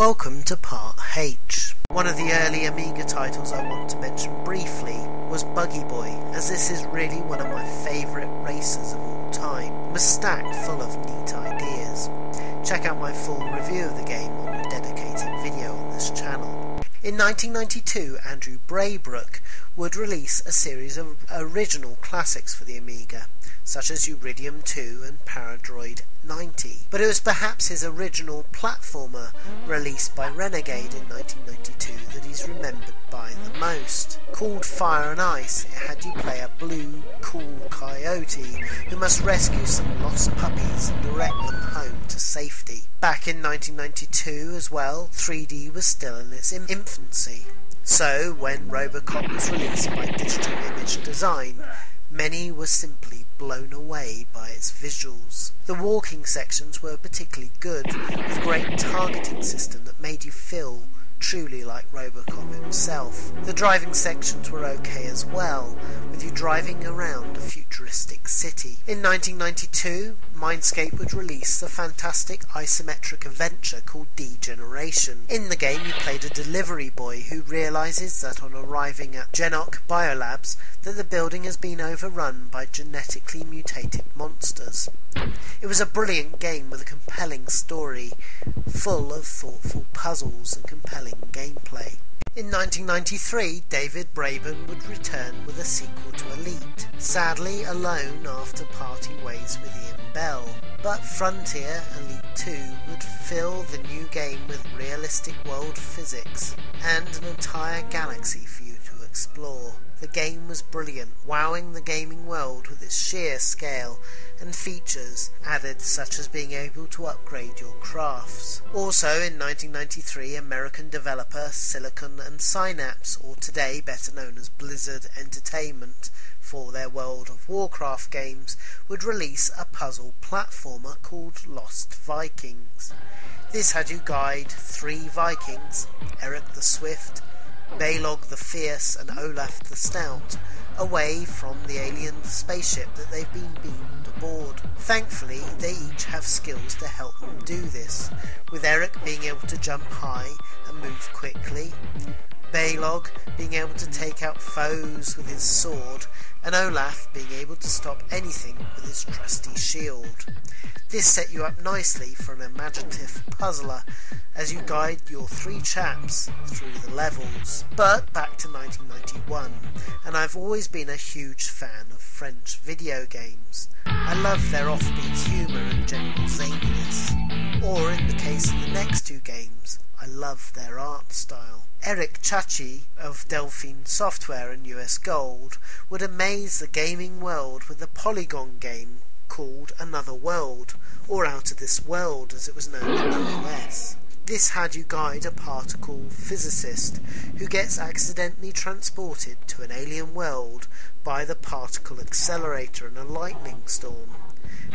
Welcome to Part H. One of the early Amiga titles I want to mention briefly was Buggy Boy, as this is really one of my favourite races of all time, and was stacked full of neat ideas. Check out my full review of the game on a dedicated video on this channel. In 1992, Andrew Braybrook would release a series of original classics for the Amiga, such as Uridium 2 and Paradroid 90, but it was perhaps his original platformer released by Renegade in 1992 that he's remembered by the most. Called Fire and Ice, it had you play a blue, cool coyote who must rescue some lost puppies and direct them home to safety. Back in 1992 as well, 3D was still in its infancy, so when Robocop was released by Digital Image Design, many were simply blown away by its visuals. The walking sections were particularly good, with a great targeting system that made you feel truly like Robocop himself. The driving sections were okay as well, with you driving around a futuristic city. In 1992, Mindscape would release the fantastic isometric adventure called Degeneration. In the game you played a delivery boy who realises that on arriving at Genoc Biolabs that the building has been overrun by genetically mutated monsters. It was a brilliant game with a compelling story, full of thoughtful puzzles and compelling gameplay. In 1993, David Braben would return with a sequel to Elite, sadly alone after parting ways with Ian Bell, but Frontier Elite 2 would fill the new game with realistic world physics and an entire galaxy for you to explore. The game was brilliant, wowing the gaming world with its sheer scale and features added, such as being able to upgrade your crafts. Also in 1993, American developer Silicon and Synapse, or today better known as Blizzard Entertainment for their World of Warcraft games, would release a puzzle platformer called Lost Vikings. This had you guide 3 Vikings, Eric the Swift, Baelog the Fierce and Olaf the Stout, away from the alien spaceship that they've been beamed aboard. Thankfully, they each have skills to help them do this, with Eric being able to jump high and move quickly, Baelog being able to take out foes with his sword, and Olaf being able to stop anything with his trusty shield. This set you up nicely for an imaginative puzzler as you guide your 3 chaps through the levels. But back to 1991, and I've always been a huge fan of French video games. I love their offbeat humour and general zaniness, or in the case of the next 2 games, I love their art style. Eric Chachi of Delphine Software and US Gold would amaze the gaming world with a polygon game called Another World, or Out of This World as it was known in the US. This had you guide a particle physicist who gets accidentally transported to an alien world by the particle accelerator in a lightning storm.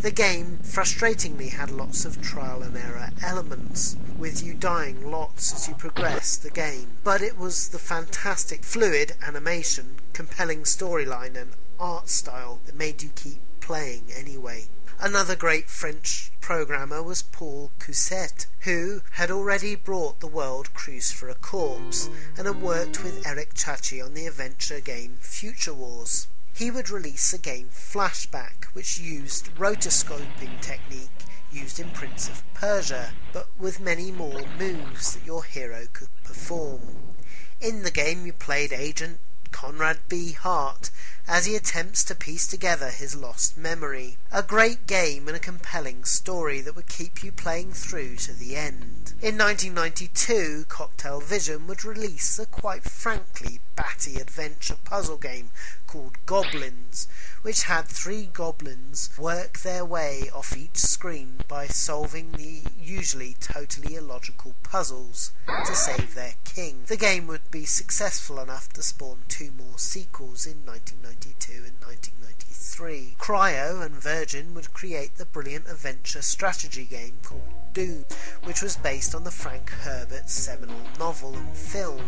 The game frustratingly had lots of trial and error elements, with you dying lots as you progressed the game, but it was the fantastic fluid animation, compelling storyline and art style that made you keep playing anyway. Another great French programmer was Paul Cuccetti, who had already brought the world Cruise for a Corpse and had worked with Eric Chachi on the adventure game Future Wars. He would release the game Flashback, which used rotoscoping technique used in Prince of Persia, but with many more moves that your hero could perform. In the game you played Agent Conrad B. Hart as he attempts to piece together his lost memory. A great game and a compelling story that would keep you playing through to the end. In 1992, Cocktail Vision would release the quite frankly batty adventure puzzle game called Goblins, which had 3 goblins work their way off each screen by solving the usually totally illogical puzzles to save their king. The game would be successful enough to spawn 2 more sequels in 1992 and 1993. Cryo and Virgin would create the brilliant adventure strategy game called Doom, which was based on the Frank Herbert seminal novel and film.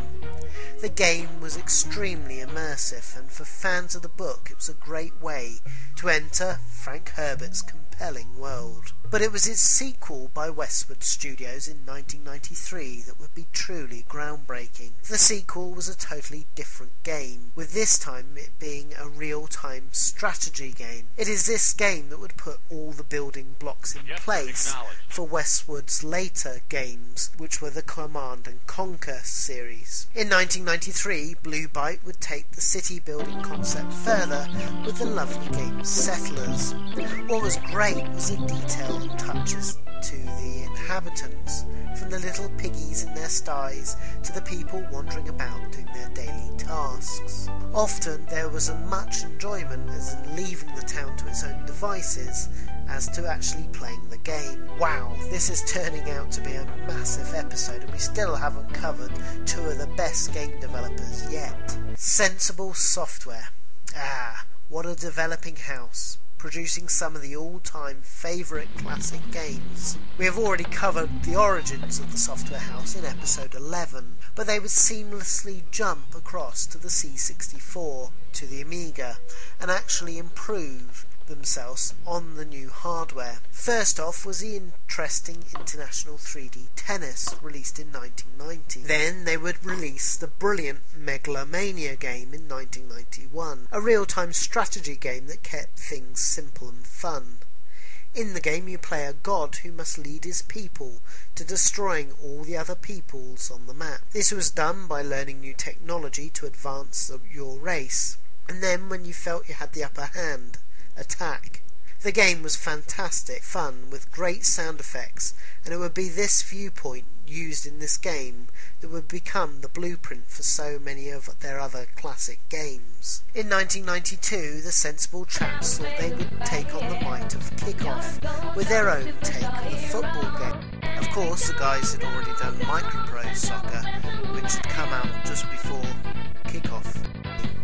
The game was extremely immersive, and for fans of the book it was a great way to enter Frank Herbert's compelling world. But it was its sequel by Westwood Studios in 1993 that would be truly groundbreaking. The sequel was a totally different game, with this time it being a real-time strategy game. It is this game that would put all the building blocks in place for Westwood's later games, which were the Command and Conquer series. In 1993, Blue Byte would take the city building concept further with the lovely game Settlers. What was great was the detail and touches to the inhabitants, from the little piggies in their sties to the people wandering about doing their daily tasks. Often there was as much enjoyment as in leaving the town to its own devices as to actually playing the game. Wow, this is turning out to be a massive episode, and we still haven't covered two of the best game developers yet. Sensible Software. What a developing house, producing some of the all-time favourite classic games. We have already covered the origins of the software house in episode 11, but they would seamlessly jump across to the C64, to the Amiga, and actually improve themselves on the new hardware. First off was the interesting International 3D Tennis, released in 1990. Then they would release the brilliant Megalomania game in 1991, a real-time strategy game that kept things simple and fun. In the game you play a god who must lead his people to destroying all the other peoples on the map. This was done by learning new technology to advance your race, and then when you felt you had the upper hand, attack. The game was fantastic fun with great sound effects, and it would be this viewpoint used in this game that would become the blueprint for so many of their other classic games. In 1992, the sensible chaps thought they would take on the might of Kick Off with their own take on the football game. Of course, the guys had already done Microprose Soccer, which had come out just before Kick Off.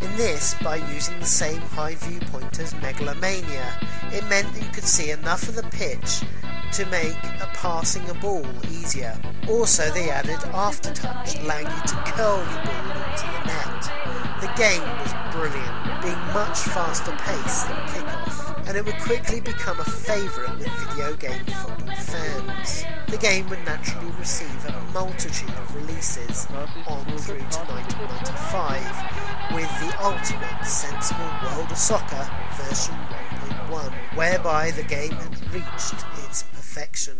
In this, by using the same high viewpoint as Megalomania, it meant that you could see enough of the pitch to make a passing a ball easier. Also, they added aftertouch, allowing you to curl the ball into the net. The game was brilliant, being much faster paced than Kickoff, and it would quickly become a favourite with video game football fans. The game would naturally receive a multitude of releases on through to 1995, with the ultimate sensible World of Soccer version 1.1, whereby the game had reached its perfection.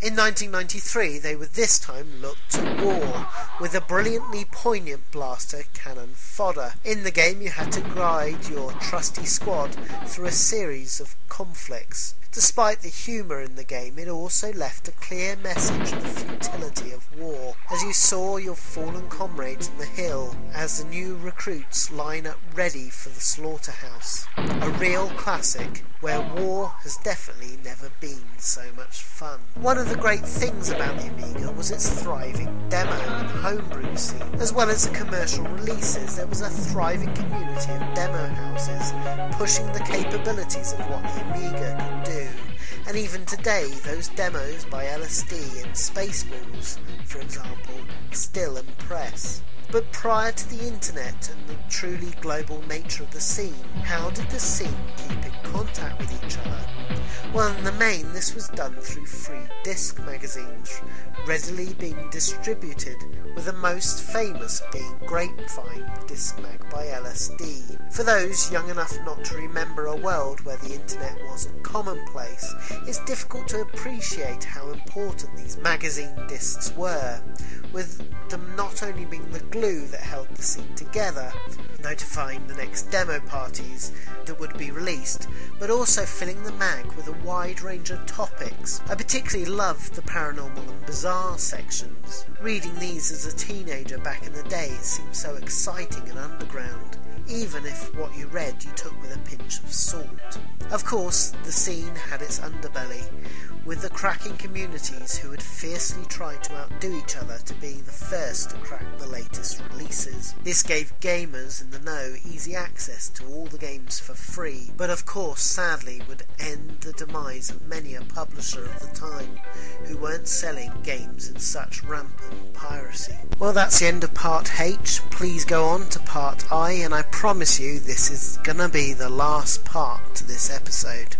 In 1993, they would this time look to war with a brilliantly poignant blaster, Cannon Fodder. In the game, you had to guide your trusty squad through a series of conflicts. Despite the humour in the game, it also left a clear message of the futility of war, as you saw your fallen comrades on the hill as the new recruits line up ready for the slaughterhouse. A real classic, where war has definitely never been so much fun. One of the great things about the Amiga was its thriving demo and homebrew scene. As well as the commercial releases, there was a thriving community of demo houses pushing the capabilities of what the Amiga could do. And even today, those demos by LSD and Spaceballs, for example, still impress. But prior to the internet and the truly global nature of the scene, how did the scene keep in contact with each other? Well, in the main, this was done through free disc magazines, readily being distributed, with the most famous being Grapevine Disc Mag by LSD. For those young enough not to remember a world where the internet wasn't commonplace, it's difficult to appreciate how important these magazine discs were, with them not only being the glue that held the scene together, notifying the next demo parties that would be released, but also filling the mag with a wide range of topics. I particularly loved the paranormal and bizarre sections. Reading these as a teenager back in the day seemed so exciting and underground. even if what you read you took with a pinch of salt. Of course, the scene had its underbelly, with the cracking communities who had fiercely tried to outdo each other to being the first to crack the latest releases. This gave gamers in the know easy access to all the games for free, but of course sadly would end the demise of many a publisher of the time who weren't selling games in such rampant piracy. Well, that's the end of part H. Please go on to part I, and I promise you this is gonna be the last part to this episode.